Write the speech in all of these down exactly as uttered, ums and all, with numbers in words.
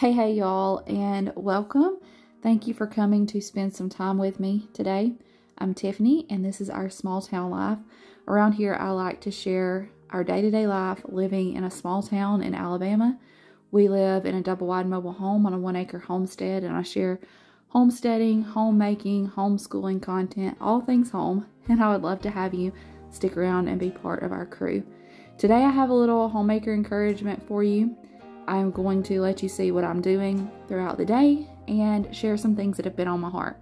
Hey, hey, y'all, and welcome. Thank you for coming to spend some time with me today. I'm Tiffany, and this is Our Small Town Life. Around here, I like to share our day-to-day life living in a small town in Alabama. We live in a double-wide mobile home on a one-acre homestead, and I share homesteading, homemaking, homeschooling content, all things home, and I would love to have you stick around and be part of our crew. Today, I have a little homemaker encouragement for you. I'm going to let you see what I'm doing throughout the day and share some things that have been on my heart.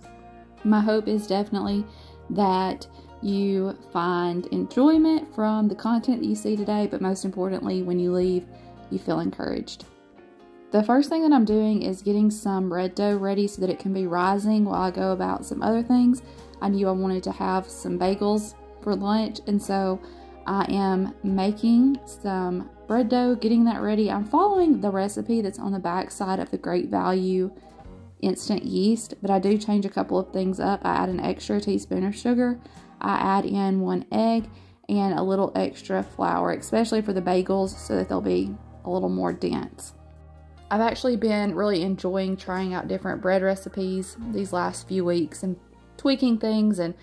My hope is definitely that you find enjoyment from the content that you see today, but most importantly, when you leave, you feel encouraged. The first thing that I'm doing is getting some red dough ready so that it can be rising while I go about some other things. I knew I wanted to have some bagels for lunch, and so I am making some bread dough, getting that ready. I'm following the recipe that's on the back side of the Great Value instant yeast, but I do change a couple of things up. I add an extra teaspoon of sugar, I add in one egg, and a little extra flour, especially for the bagels so that they'll be a little more dense. I've actually been really enjoying trying out different bread recipes these last few weeks and tweaking things and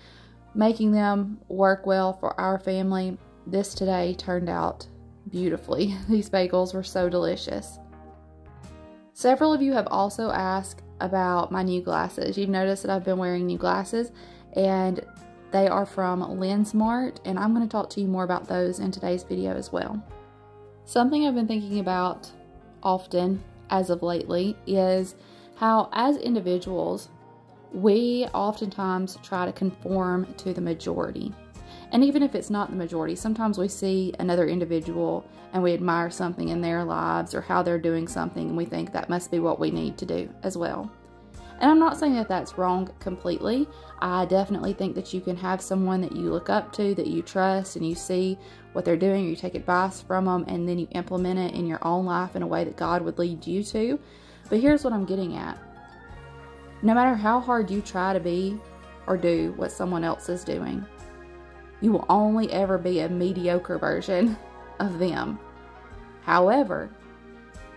making them work well for our family. This today turned out beautifully. These bagels were so delicious. Several of you have also asked about my new glasses. You've noticed that I've been wearing new glasses, and they are from Lensmart, and I'm going to talk to you more about those in today's video as well. Something I've been thinking about often as of lately is how as individuals we oftentimes try to conform to the majority. And even if it's not the majority, sometimes we see another individual and we admire something in their lives or how they're doing something, and we think that must be what we need to do as well. And I'm not saying that that's wrong completely. I definitely think that you can have someone that you look up to, that you trust, and you see what they're doing, or you take advice from them, and then you implement it in your own life in a way that God would lead you to. But here's what I'm getting at. No matter how hard you try to be or do what someone else is doing, you will only ever be a mediocre version of them. However,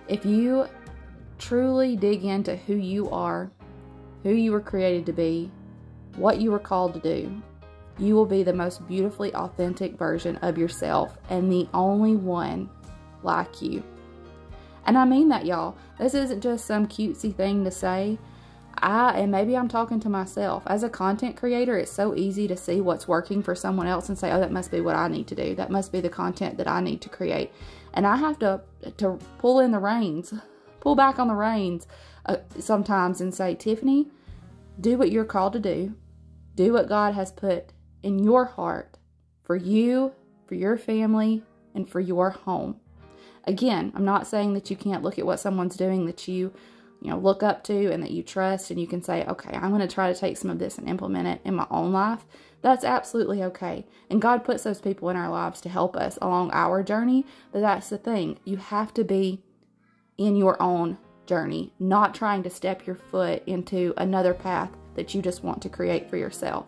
if you truly dig into who you are, who you were created to be, what you were called to do, you will be the most beautifully authentic version of yourself and the only one like you. And I mean that, y'all. This isn't just some cutesy thing to say. I, and maybe I'm talking to myself. As a content creator, it's so easy to see what's working for someone else and say, oh, that must be what I need to do. That must be the content that I need to create. And I have to, to pull in the reins, pull back on the reins uh, sometimes and say, Tiffany, do what you're called to do. Do what God has put in your heart for you, for your family, and for your home. Again, I'm not saying that you can't look at what someone's doing that you you know, look up to and that you trust, and you can say, okay, I'm going to try to take some of this and implement it in my own life. That's absolutely okay. And God puts those people in our lives to help us along our journey. But that's the thing. You have to be in your own journey, not trying to step your foot into another path that you just want to create for yourself.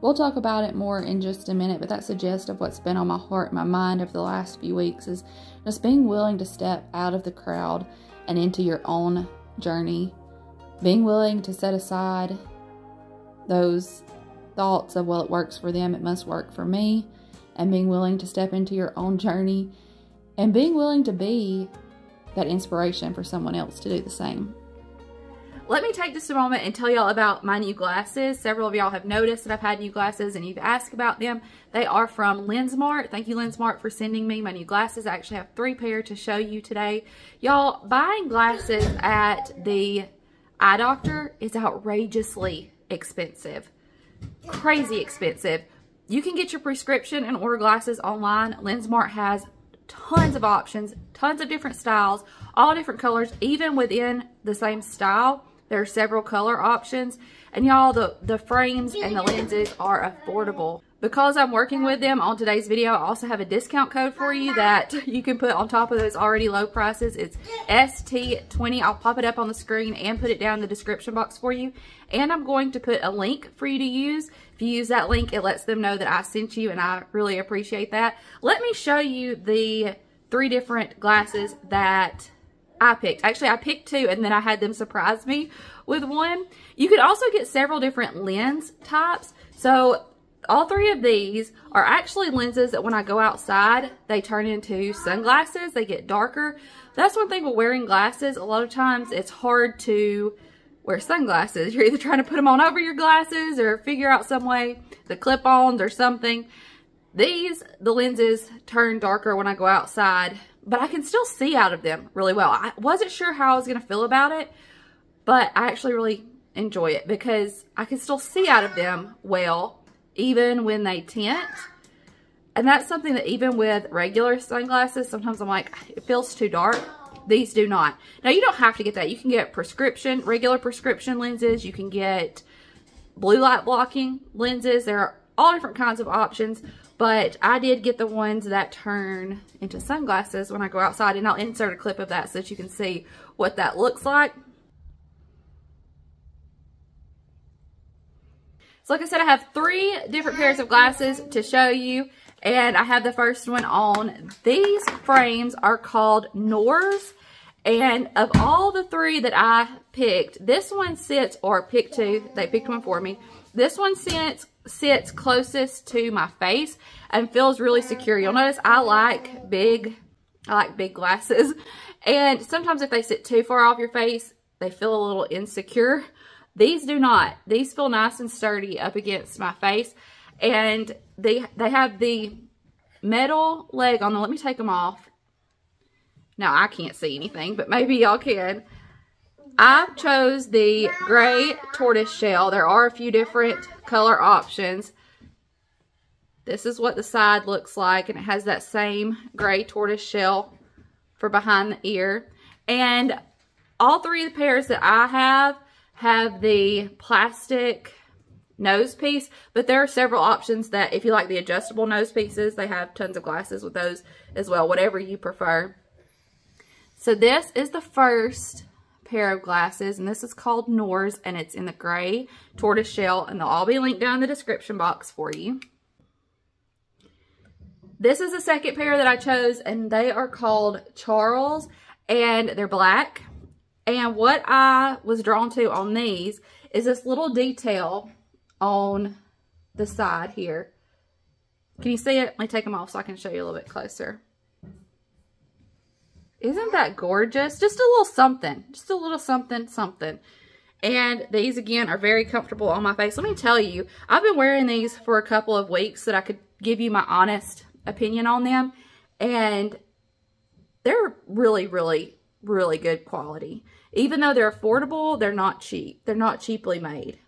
We'll talk about it more in just a minute, but that's the gist of what's been on my heart and my mind over the last few weeks is just being willing to step out of the crowd and into your own journey, being willing to set aside those thoughts of, well, it works for them, it must work for me, and being willing to step into your own journey, and being willing to be that inspiration for someone else to do the same. Let me take just a moment and tell y'all about my new glasses. Several of y'all have noticed that I've had new glasses and you've asked about them. They are from Lensmart. Thank you, Lensmart, for sending me my new glasses. I actually have three pair to show you today. Y'all, buying glasses at the eye doctor is outrageously expensive. Crazy expensive. You can get your prescription and order glasses online. Lensmart has tons of options, tons of different styles, all different colors, even within the same style. There are several color options, and y'all, the, the frames and the lenses are affordable. Because I'm working with them on today's video, I also have a discount code for you that you can put on top of those already low prices. It's S T twenty. I'll pop it up on the screen and put it down in the description box for you. And I'm going to put a link for you to use. If you use that link, it lets them know that I sent you, and I really appreciate that. Let me show you the three different glasses that I picked. Actually, I picked two, and then I had them surprise me with one. You could also get several different lens types. So all three of these are actually lenses that when I go outside, they turn into sunglasses. They get darker. That's one thing with wearing glasses. A lot of times it's hard to wear sunglasses. You're either trying to put them on over your glasses or figure out some way, the clip-ons or something. These, the lenses turn darker when I go outside, but I can still see out of them really well. I wasn't sure how I was going to feel about it, but I actually really enjoy it because I can still see out of them well, even when they tint. And that's something that even with regular sunglasses, sometimes I'm like, it feels too dark. These do not. Now, you don't have to get that. You can get prescription, regular prescription lenses. You can get blue light blocking lenses. There are all different kinds of options. But I did get the ones that turn into sunglasses when I go outside. And I'll insert a clip of that so that you can see what that looks like. So like I said, I have three different pairs of glasses to show you. And I have the first one on. These frames are called Nors. And of all the three that I picked, this one sits, or picked two, they picked one for me. This one sits, sits closest to my face and feels really secure. You'll notice I like big, I like big glasses. And sometimes if they sit too far off your face, they feel a little insecure. These do not. These feel nice and sturdy up against my face. And they, they have the metal leg on them. Let me take them off. Now, I can't see anything, but maybe y'all can. I chose the gray tortoise shell. There are a few different color options. This is what the side looks like, and it has that same gray tortoise shell for behind the ear. And all three of the pairs that I have have the plastic nose piece, but there are several options that if you like the adjustable nose pieces, they have tons of glasses with those as well, whatever you prefer. So this is the first pair of glasses, and this is called Nors, and it's in the gray tortoise shell, and they'll all be linked down in the description box for you. This is the second pair that I chose, and they are called Charles, and they're black. And what I was drawn to on these is this little detail on the side here. Can you see it? Let me take them off so I can show you a little bit closer. Isn't that gorgeous? Just a little something. Just a little something, something. And these, again, are very comfortable on my face. Let me tell you, I've been wearing these for a couple of weeks so that I could give you my honest opinion on them. And they're really, really, really good quality. Even though they're affordable, they're not cheap. They're not cheaply made.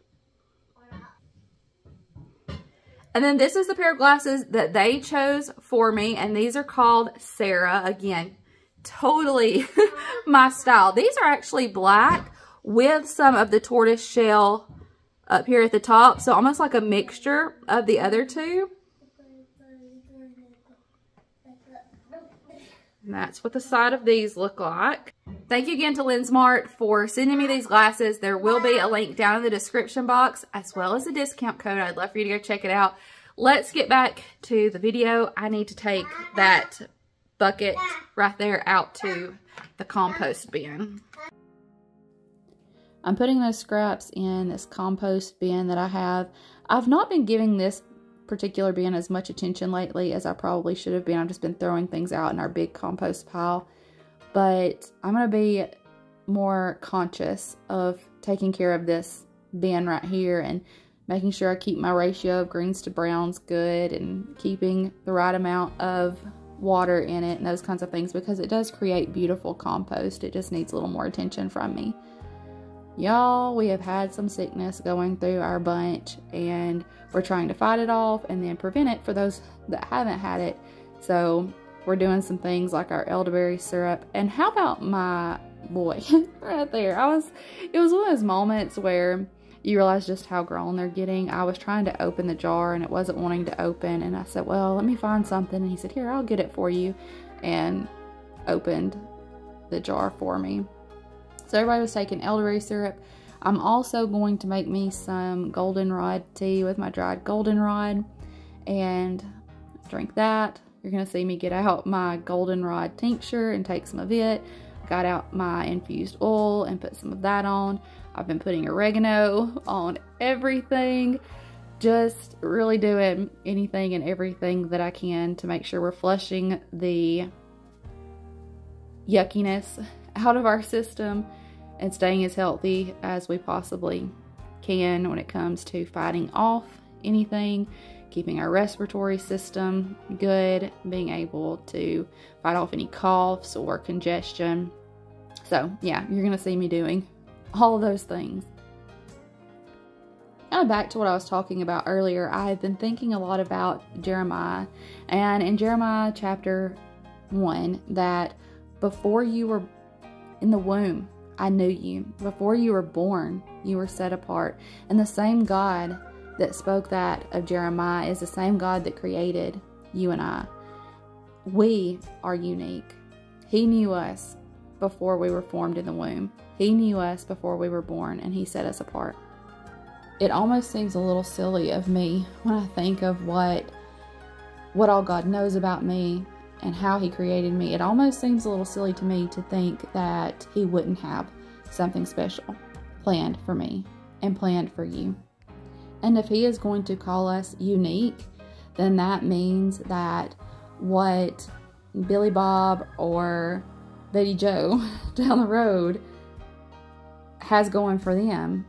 And then this is the pair of glasses that they chose for me, and these are called Sarah. Again, totally my style. These are actually black with some of the tortoise shell up here at the top, so almost like a mixture of the other two. And that's what the side of these look like. Thank you again to Lensmart for sending me these glasses. There will be a link down in the description box as well as a discount code. I'd love for you to go check it out. Let's get back to the video. I need to take that bucket right there out to the compost bin. I'm putting those scraps in this compost bin that I have. I've not been giving this particular bin as much attention lately as I probably should have been. I've just been throwing things out in our big compost pile, but I'm going to be more conscious of taking care of this bin right here and making sure I keep my ratio of greens to browns good and keeping the right amount of water in it and those kinds of things, because it does create beautiful compost. It just needs a little more attention from me. Y'all, we have had some sickness going through our bunch, and we're trying to fight it off and then prevent it for those that haven't had it. So we're doing some things like our elderberry syrup. And how about my boy right there? I was, it was one of those moments where you realize just how grown they're getting. I was trying to open the jar and it wasn't wanting to open. And I said, well, let me find something. And he said, here, I'll get it for you. And opened the jar for me. So everybody was taking elderberry syrup. I'm also going to make me some goldenrod tea with my dried goldenrod and drink that. You're going to see me get out my goldenrod tincture and take some of it. I got out my infused oil and put some of that on. I've been putting oregano on everything. Just really doing anything and everything that I can to make sure we're flushing the yuckiness out of our system and staying as healthy as we possibly can when it comes to fighting off anything, keeping our respiratory system good, being able to fight off any coughs or congestion. So yeah, you're gonna see me doing all of those things. Kind of back to what I was talking about earlier, I've been thinking a lot about Jeremiah, and in Jeremiah chapter one, that before you were in the womb, I knew you. Before you were born, you were set apart. And the same God that spoke that of Jeremiah is the same God that created you and I. We are unique. He knew us before we were formed in the womb. He knew us before we were born, and he set us apart. It almost seems a little silly of me when I think of what what all God knows about me and how he created me. It almost seems a little silly to me to think that he wouldn't have something special planned for me and planned for you. And if he is going to call us unique, then that means that what Billy Bob or Betty Joe down the road has going for them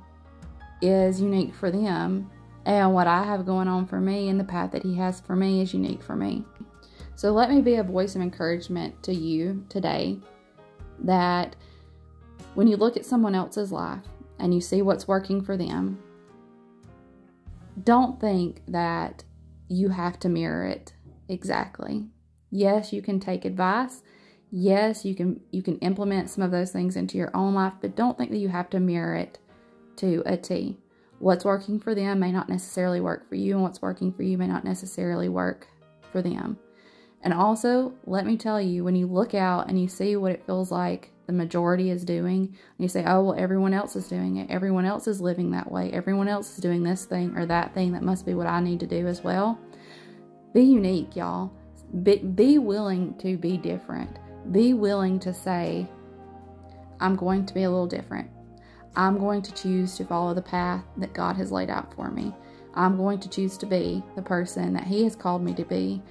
is unique for them, and what I have going on for me and the path that he has for me is unique for me. So let me be a voice of encouragement to you today, that when you look at someone else's life and you see what's working for them, don't think that you have to mirror it exactly. Yes, you can take advice. Yes, you can you can implement some of those things into your own life, but don't think that you have to mirror it to a T. What's working for them may not necessarily work for you, and what's working for you may not necessarily work for them. And also, let me tell you, when you look out and you see what it feels like the majority is doing, and you say, oh, well, everyone else is doing it. Everyone else is living that way. Everyone else is doing this thing or that thing. That must be what I need to do as well. Be unique, y'all. Be, be willing to be different. Be willing to say, I'm going to be a little different. I'm going to choose to follow the path that God has laid out for me. I'm going to choose to be the person that he has called me to be,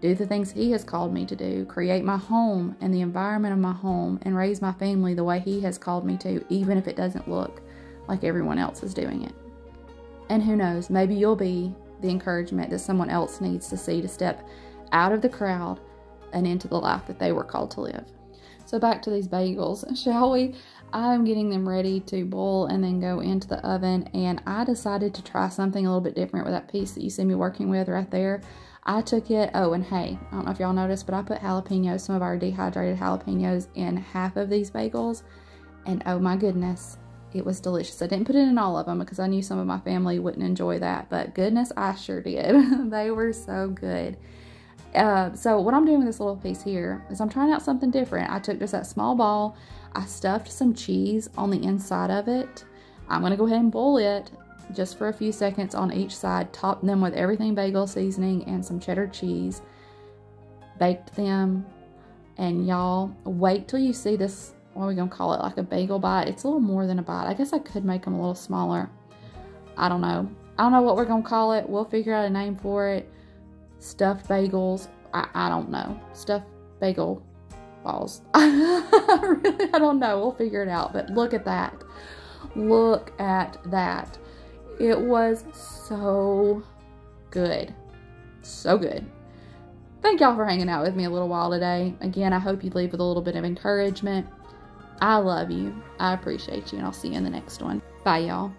do the things he has called me to do, create my home and the environment of my home, and raise my family the way he has called me to, even if it doesn't look like everyone else is doing it. And who knows, maybe you'll be the encouragement that someone else needs to see to step out of the crowd and into the life that they were called to live. So back to these bagels, shall we? I'm getting them ready to boil and then go into the oven, and I decided to try something a little bit different with that piece that you see me working with right there. I took it, oh, and hey, I don't know if y'all noticed, but I put jalapenos, some of our dehydrated jalapenos, in half of these bagels, and oh my goodness, it was delicious. I didn't put it in all of them because I knew some of my family wouldn't enjoy that, but goodness, I sure did. They were so good. Uh, so what I'm doing with this little piece here is I'm trying out something different. I took just that small ball, I stuffed some cheese on the inside of it. I'm going to go ahead and boil it just for a few seconds on each side, topped them with everything bagel seasoning and some cheddar cheese, baked them, and y'all, wait till you see this, what are we going to call it, like a bagel bite? It's a little more than a bite. I guess I could make them a little smaller. I don't know. I don't know what we're going to call it. We'll figure out a name for it. Stuffed bagels. I, I don't know. Stuffed bagel balls. I really, I don't know. We'll figure it out. But look at that. Look at that. It was so good. So good. Thank y'all for hanging out with me a little while today. Again, I hope you leave with a little bit of encouragement. I love you. I appreciate you. And I'll see you in the next one. Bye, y'all.